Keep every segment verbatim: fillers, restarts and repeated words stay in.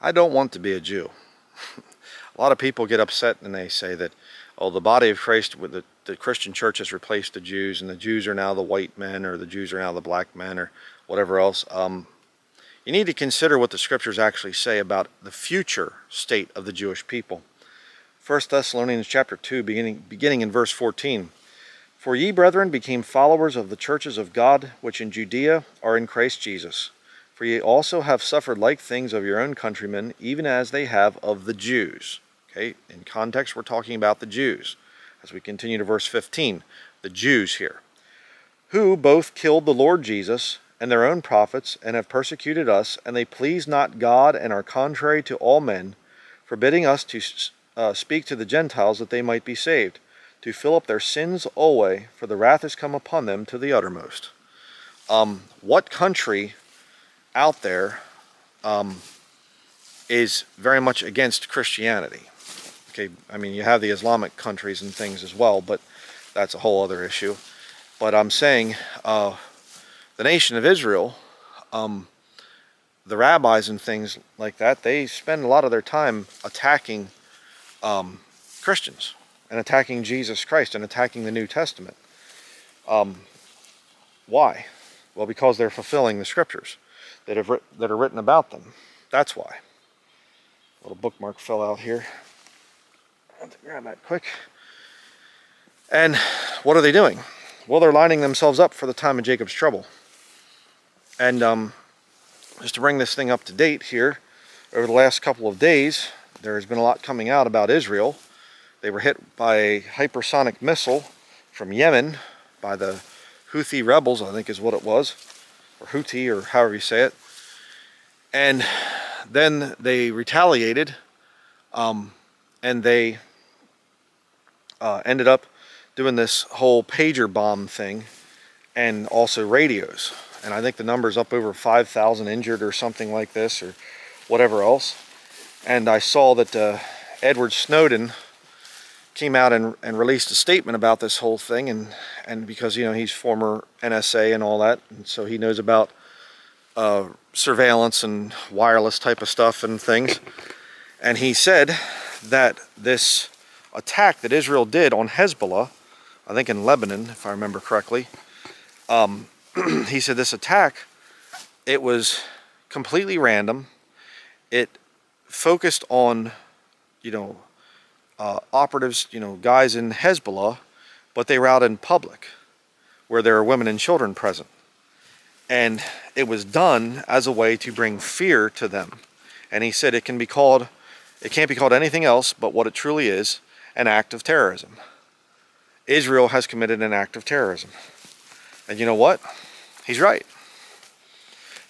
I don't want to be a Jew. A lot of people get upset and they say that, oh, the body of Christ, the, the Christian church has replaced the Jews, and the Jews are now the white men, or the Jews are now the black men, or whatever else. Um, you need to consider what the scriptures actually say about the future state of the Jewish people. First Thessalonians chapter two, beginning, beginning in verse fourteen. For ye, brethren, became followers of the churches of God, which in Judea are in Christ Jesus. For ye also have suffered like things of your own countrymen, even as they have of the Jews. Okay, in context, we're talking about the Jews. As we continue to verse fifteen, the Jews here. Who both killed the Lord Jesus and their own prophets, and have persecuted us, and they please not God, and are contrary to all men, forbidding us to Uh, speak to the Gentiles that they might be saved, to fill up their sins alway, for the wrath is come upon them to the uttermost. Um, what country out there um, is very much against Christianity? Okay, I mean, you have the Islamic countries and things as well, but that's a whole other issue. But I'm saying uh, the nation of Israel, um, the rabbis and things like that, they spend a lot of their time attacking Um, Christians, and attacking Jesus Christ, and attacking the New Testament. Um, why? Well, because they're fulfilling the scriptures that have that are written about them. That's why. A little bookmark fell out here. I have to grab that quick. And what are they doing? Well, they're lining themselves up for the time of Jacob's trouble. And um, just to bring this thing up to date here, over the last couple of days, there has been a lot coming out about Israel. They were hit by a hypersonic missile from Yemen by the Houthi rebels, I think is what it was, or Houthi, or however you say it. And then they retaliated, um, and they uh, ended up doing this whole pager bomb thing, and also radios. And I think the number's up over five thousand injured or something like this, or whatever else. And I saw that uh, Edward Snowden came out and, and released a statement about this whole thing, and, and because, you know, he's former N S A and all that, and so he knows about uh, surveillance and wireless type of stuff and things. And he said that this attack that Israel did on Hezbollah, I think in Lebanon, if I remember correctly, um, he said this attack, it was completely random. It focused on, you know, uh, operatives, you know, guys in Hezbollah, but they were out in public where there are women and children present. And it was done as a way to bring fear to them. And he said it can be called, it can't be called anything else but what it truly is, an act of terrorism. Israel has committed an act of terrorism. And you know what? He's right.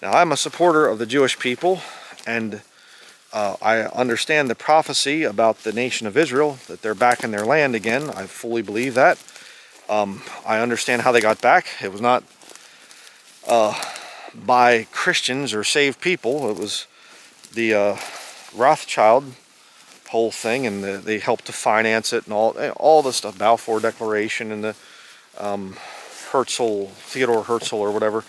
Now, I'm a supporter of the Jewish people, and Uh, I understand the prophecy about the nation of Israel, that they're back in their land again. I fully believe that. Um, I understand how they got back. It was not uh, by Christians or saved people. It was the uh, Rothschild whole thing, and the, they helped to finance it, and all, all the stuff, Balfour Declaration, and the um, Herzl, Theodore Herzl or whatever.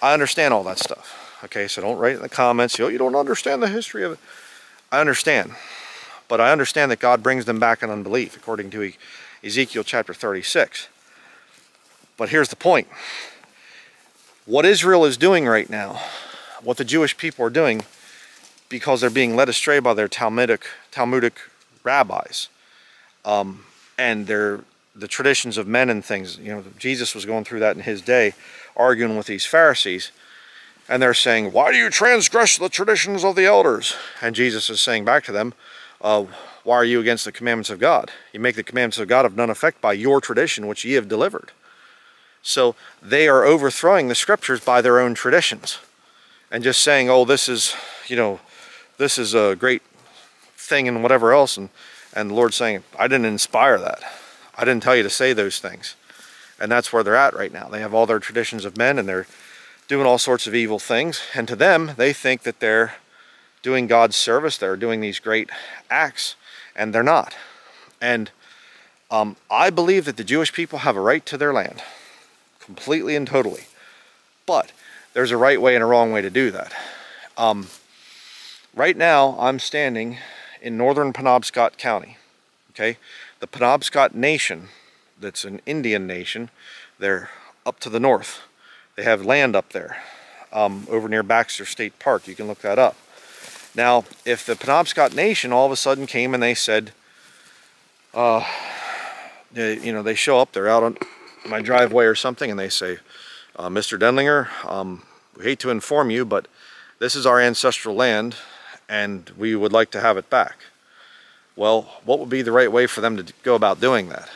I understand all that stuff. Okay, so don't write in the comments, you know, you don't understand the history of it. I understand. But I understand that God brings them back in unbelief, according to Ezekiel chapter thirty-six. But here's the point. What Israel is doing right now, what the Jewish people are doing, because they're being led astray by their Talmudic, Talmudic rabbis, um, and their the traditions of men and things. You know, Jesus was going through that in his day, arguing with these Pharisees. And they're saying, why do you transgress the traditions of the elders? And Jesus is saying back to them, uh, why are you against the commandments of God? You make the commandments of God of none effect by your tradition, which ye have delivered. So they are overthrowing the scriptures by their own traditions. And just saying, oh, this is, you know, this is a great thing and whatever else. And, and the Lord's saying, I didn't inspire that. I didn't tell you to say those things. And that's where they're at right now. They have all their traditions of men, and they're doing all sorts of evil things, and to them, they think that they're doing God's service, they're doing these great acts, and they're not. And um, I believe that the Jewish people have a right to their land, completely and totally. But there's a right way and a wrong way to do that. Um, Right now, I'm standing in northern Penobscot County, okay? The Penobscot Nation, that's an Indian nation, they're up to the north. They have land up there, um, over near Baxter State Park. You can look that up. Now, if the Penobscot Nation all of a sudden came and they said, uh, they, you know, they show up, they're out on my driveway or something, and they say, uh, Mister Denlinger, um, we hate to inform you, but this is our ancestral land, and we would like to have it back. Well, what would be the right way for them to go about doing that?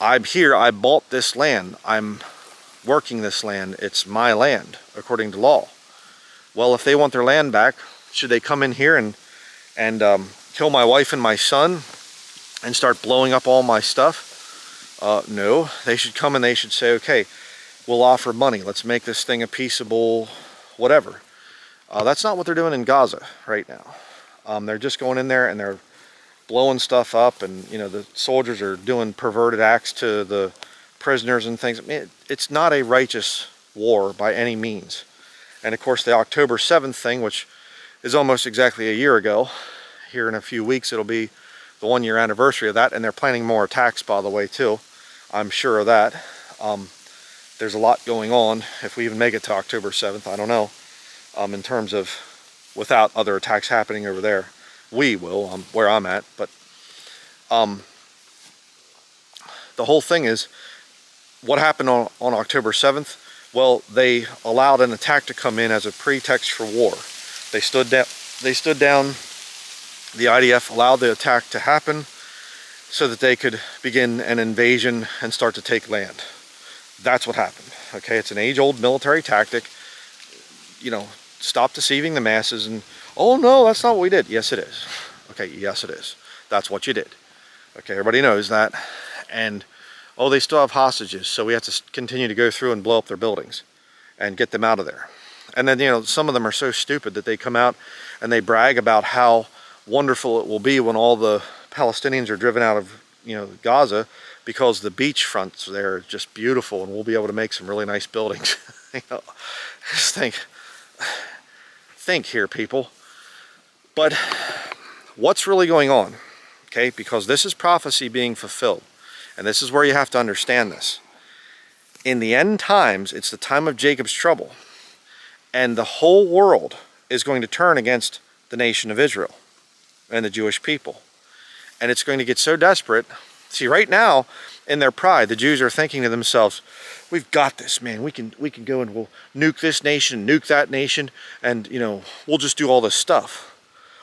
I'm here, I bought this land, I'm working this land, it's my land, according to law. Well, if they want their land back, should they come in here and, and um, kill my wife and my son and start blowing up all my stuff? Uh, no, they should come and they should say, okay, we'll offer money, let's make this thing a peaceable whatever. Uh, that's not what they're doing in Gaza right now. Um, they're just going in there and they're blowing stuff up, and you know, the soldiers are doing perverted acts to the prisoners and things. I mean, it, it's not a righteous war by any means. And of course the October seventh thing, which is almost exactly a year ago, here in a few weeks it'll be the one year anniversary of that, and they're planning more attacks, by the way, too. I'm sure of that. Um, there's a lot going on, if we even make it to October seventh, I don't know, um, in terms of without other attacks happening over there. We will, um, where I'm at, but um, the whole thing is, what happened on, on October seventh? Well, they allowed an attack to come in as a pretext for war. They stood, they stood down, the I D F allowed the attack to happen so that they could begin an invasion and start to take land. That's what happened, okay? It's an age-old military tactic. You know, stop deceiving the masses and, oh no, that's not what we did. Yes, it is. Okay, yes, it is. That's what you did. Okay, everybody knows that. And, oh, they still have hostages, so we have to continue to go through and blow up their buildings and get them out of there. And then, you know, some of them are so stupid that they come out and they brag about how wonderful it will be when all the Palestinians are driven out of, you know, Gaza, because the beachfronts there are just beautiful and we'll be able to make some really nice buildings. You know, just think, think here, people. But what's really going on, okay? Because this is prophecy being fulfilled. And this is where you have to understand this. In the end times, it's the time of Jacob's trouble. And the whole world is going to turn against the nation of Israel and the Jewish people. And it's going to get so desperate. See, right now, in their pride, the Jews are thinking to themselves, we've got this, man. We can, we can go and we'll nuke this nation, nuke that nation, and, you know, we'll just do all this stuff.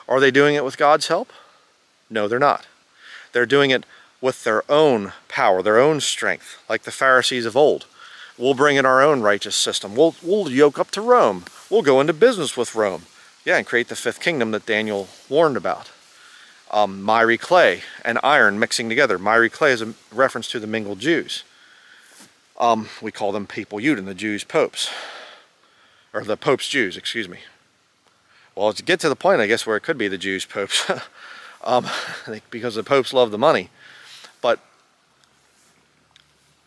Are they doing it with God's help? No, they're not. They're doing it with their own power, their own strength, like the Pharisees of old. We'll bring in our own righteous system. We'll, we'll yoke up to Rome. We'll go into business with Rome. Yeah, and create the fifth kingdom that Daniel warned about. Um, miry clay and iron mixing together. Miry clay is a reference to the mingled Jews. Um, we call them people Yud and the Jews popes. Or the popes Jews, excuse me. Well, to get to the point, I guess, where it could be the Jews popes. um, because the popes love the money. But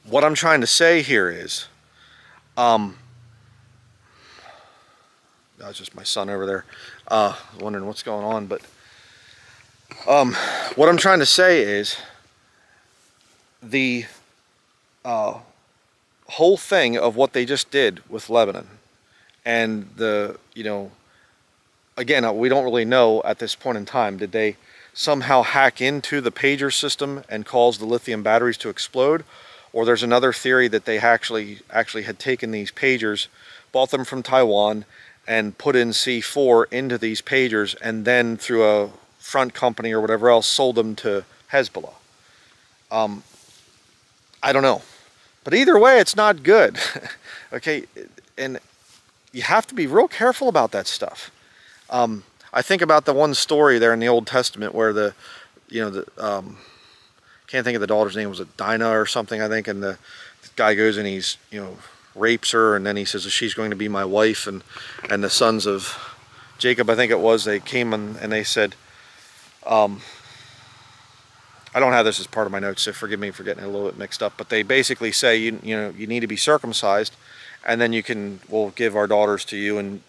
what I'm trying to say here is, um, that was just my son over there, uh, wondering what's going on. But um, what I'm trying to say is, the uh, whole thing of what they just did with Lebanon, and the, you know, again, we don't really know at this point in time, did they somehow hack into the pager system and cause the lithium batteries to explode? Or there's another theory that they actually actually had taken these pagers, bought them from Taiwan, and put in C four into these pagers, and then through a front company or whatever else sold them to Hezbollah. Um, I don't know. But either way, it's not good. Okay, and you have to be real careful about that stuff. Um, I think about the one story there in the Old Testament where the, you know, the, um, can't think of the daughter's name, was it Dinah or something, I think, and the, the guy goes and he's, you know, rapes her, and then he says, she's going to be my wife, and, and the sons of Jacob, I think it was, they came and, and they said, um, I don't have this as part of my notes, so forgive me for getting it a little bit mixed up, but they basically say, you, you know, you need to be circumcised, and then you can, we'll give our daughters to you, and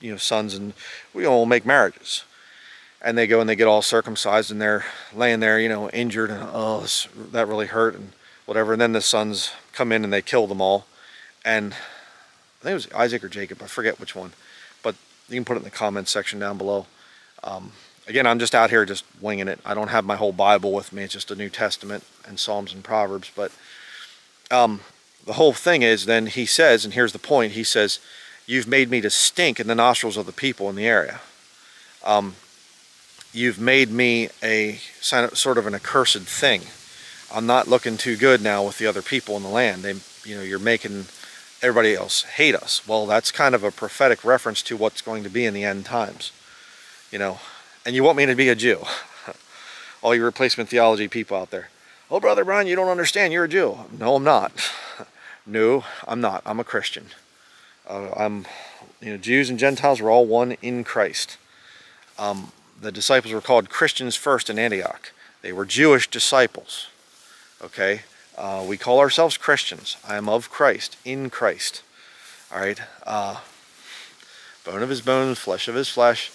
you know, sons, and we don't make marriages. And they go and they get all circumcised, and they're laying there, you know, injured, and oh, this, that really hurt, and whatever. And then the sons come in and they kill them all. And I think it was Isaac or Jacob, I forget which one, but you can put it in the comments section down below. Um, again, I'm just out here just winging it. I don't have my whole Bible with me. It's just the New Testament and Psalms and Proverbs. But um, the whole thing is, then he says, and here's the point, he says, you've made me to stink in the nostrils of the people in the area. Um, you've made me a sort of an accursed thing. I'm not looking too good now with the other people in the land. They, you know, you're making everybody else hate us. Well, that's kind of a prophetic reference to what's going to be in the end times, you know. And you want me to be a Jew? All you replacement theology people out there. Oh, Brother Bryan, you don't understand. You're a Jew. No, I'm not. No, I'm not. I'm a Christian. Uh, I'm, you know, Jews and Gentiles were all one in Christ. Um, the disciples were called Christians first in Antioch. They were Jewish disciples. Okay. Uh, we call ourselves Christians. I am of Christ, in Christ. All right. Uh, bone of his bone, flesh of his flesh.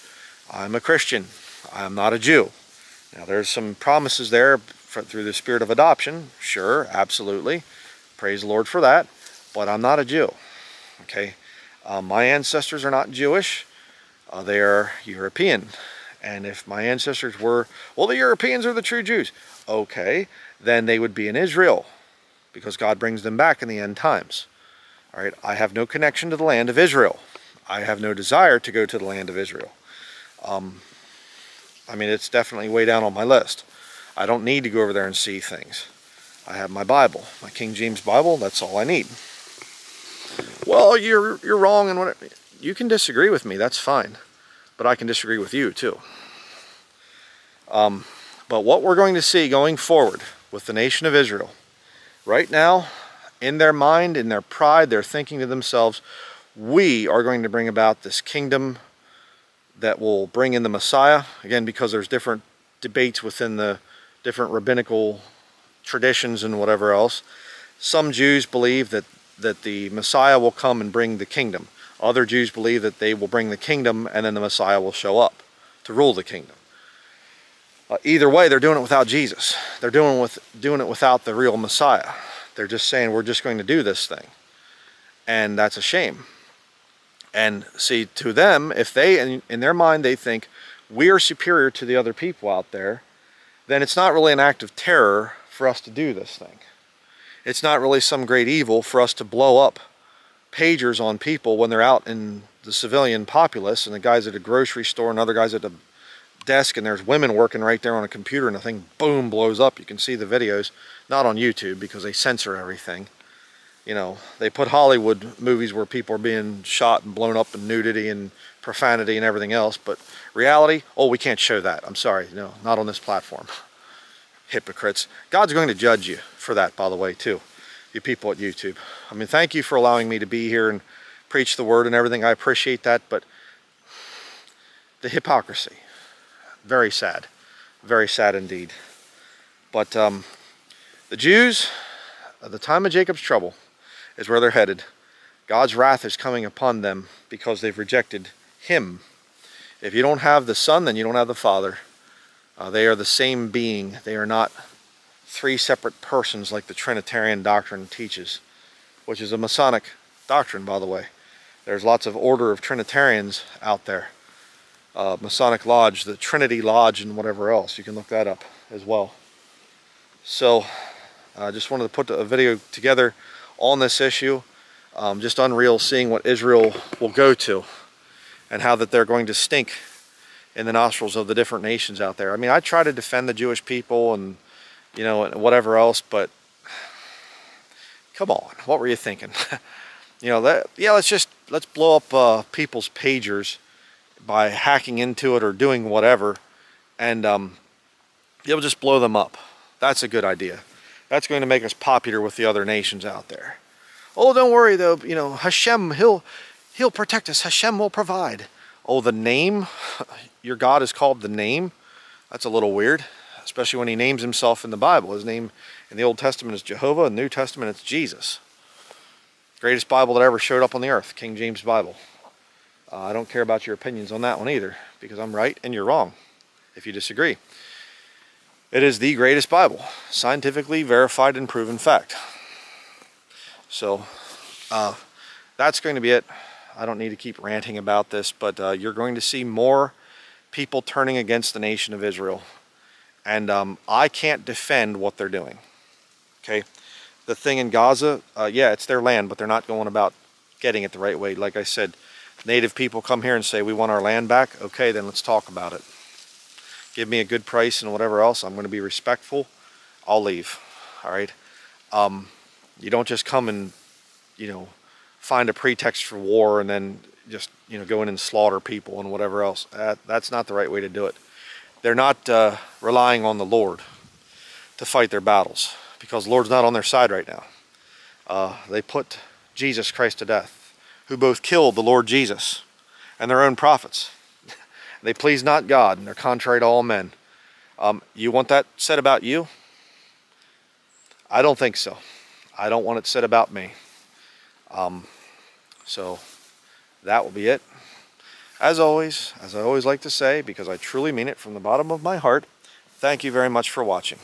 I'm a Christian. I'm not a Jew. Now, there's some promises there for, through the spirit of adoption. Sure, absolutely. Praise the Lord for that. But I'm not a Jew. Okay. Uh, my ancestors are not Jewish. Uh, they are European. And if my ancestors were, well, the Europeans are the true Jews. Okay. Then they would be in Israel, because God brings them back in the end times. All right, I have no connection to the land of Israel. I have no desire to go to the land of Israel. Um, I mean, it's definitely way down on my list. I don't need to go over there and see things. I have my Bible, my King James Bible. That's all I need. Well, you're you're wrong, and whatever. You can disagree with me. That's fine, but I can disagree with you too. Um, but what we're going to see going forward with the nation of Israel. Right now, in their mind, in their pride, they're thinking to themselves, we are going to bring about this kingdom that will bring in the Messiah. Again, because there's different debates within the different rabbinical traditions and whatever else. Some Jews believe that, that the Messiah will come and bring the kingdom. Other Jews believe that they will bring the kingdom and then the Messiah will show up to rule the kingdom. Uh, either way, they're doing it without Jesus. They're doing with doing it without the real Messiah. They're just saying, we're just going to do this thing. And that's a shame. And see, to them, if they, in, in their mind, they think we are superior to the other people out there, then it's not really an act of terror for us to do this thing. It's not really some great evil for us to blow up pagers on people when they're out in the civilian populace, and the guys at a grocery store and other guys at a desk, and there's women working right there on a computer, and the thing boom blows up. You can see the videos, not on YouTube because they censor everything. You know, they put Hollywood movies where people are being shot and blown up and nudity and profanity and everything else, but reality, oh, we can't show that. I'm sorry, no, not on this platform. Hypocrites. God's going to judge you for that, by the way, too, you people at YouTube. I mean, thank you for allowing me to be here and preach the word and everything. I appreciate that, but the hypocrisy. Very sad, very sad indeed. But um, the Jews, at the time of Jacob's trouble, is where they're headed. God's wrath is coming upon them because they've rejected him. If you don't have the Son, then you don't have the Father. Uh, they are the same being. They are not three separate persons like the Trinitarian doctrine teaches, which is a Masonic doctrine, by the way. There's lots of order of Trinitarians out there. Uh, Masonic Lodge, the Trinity Lodge, and whatever else. You can look that up as well. So I uh, just wanted to put a video together on this issue. Um, just unreal seeing what Israel will go to and how that they're going to stink in the nostrils of the different nations out there. I mean, I try to defend the Jewish people and, you know, whatever else, but come on, what were you thinking? You know, that, yeah, let's just, let's blow up uh, people's pagers by hacking into it or doing whatever, and um, it'll just blow them up. That's a good idea. That's going to make us popular with the other nations out there. Oh, don't worry though, you know, Hashem, he'll, he'll protect us. Hashem will provide. Oh, the name? Your God is called the name? That's a little weird, especially when he names himself in the Bible. His name in the Old Testament is Jehovah, in the New Testament it's Jesus. Greatest Bible that ever showed up on the earth, King James Bible. Uh, I don't care about your opinions on that one either, because I'm right and you're wrong if you disagree. It is the greatest Bible, scientifically verified and proven fact. So uh, that's going to be it. I don't need to keep ranting about this, but uh, you're going to see more people turning against the nation of Israel. And um, I can't defend what they're doing, okay? The thing in Gaza, uh, yeah, it's their land, but they're not going about getting it the right way. Like I said, native people come here and say, we want our land back. Okay, then let's talk about it. Give me a good price and whatever else. I'm going to be respectful. I'll leave, all right? Um, you don't just come and, you know, find a pretext for war and then just, you know, go in and slaughter people and whatever else. That, that's not the right way to do it. They're not uh, relying on the Lord to fight their battles, because the Lord's not on their side right now. Uh, they put Jesus Christ to death, who both killed the Lord Jesus and their own prophets. They please not God, and they're contrary to all men. Um, you want that said about you? I don't think so. I don't want it said about me. Um, so that will be it. As always, as I always like to say, because I truly mean it from the bottom of my heart, thank you very much for watching.